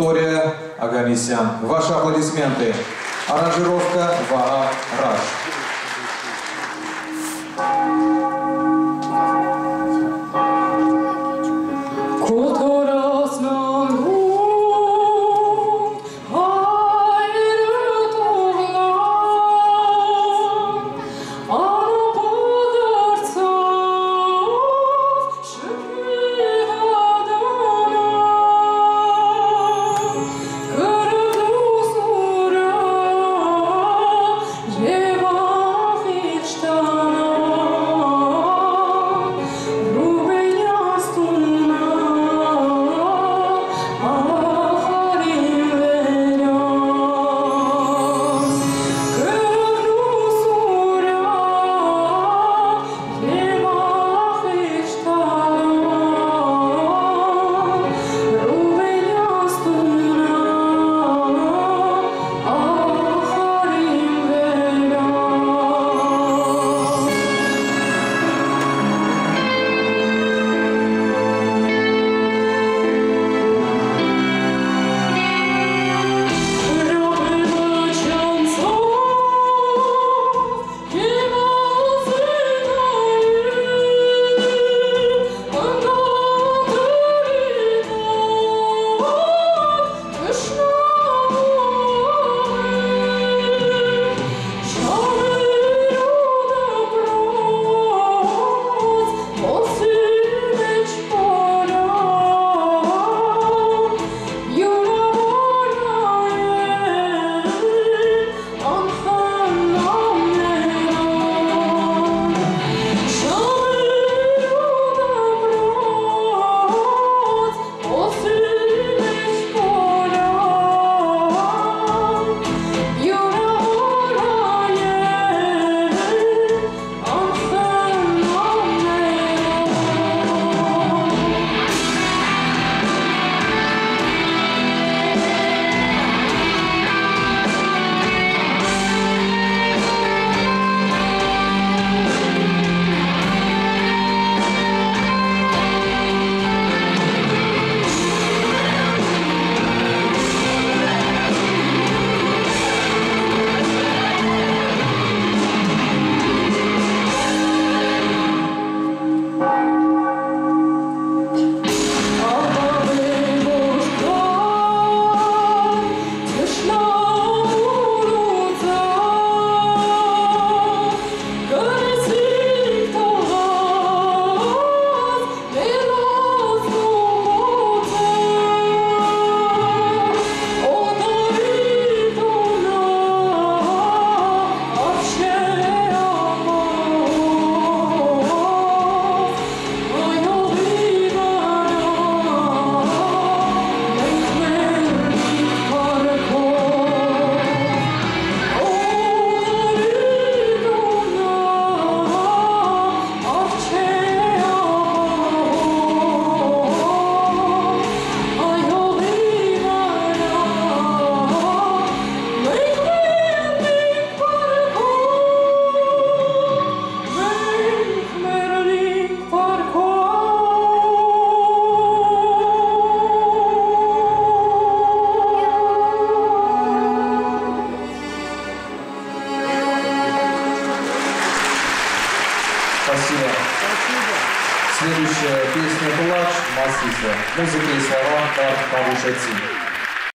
Виктория Оганисян. Ваши аплодисменты. Аранжировка Vahag Rush. Следующая песня «Плач» Музыка и слова Пару Шатин.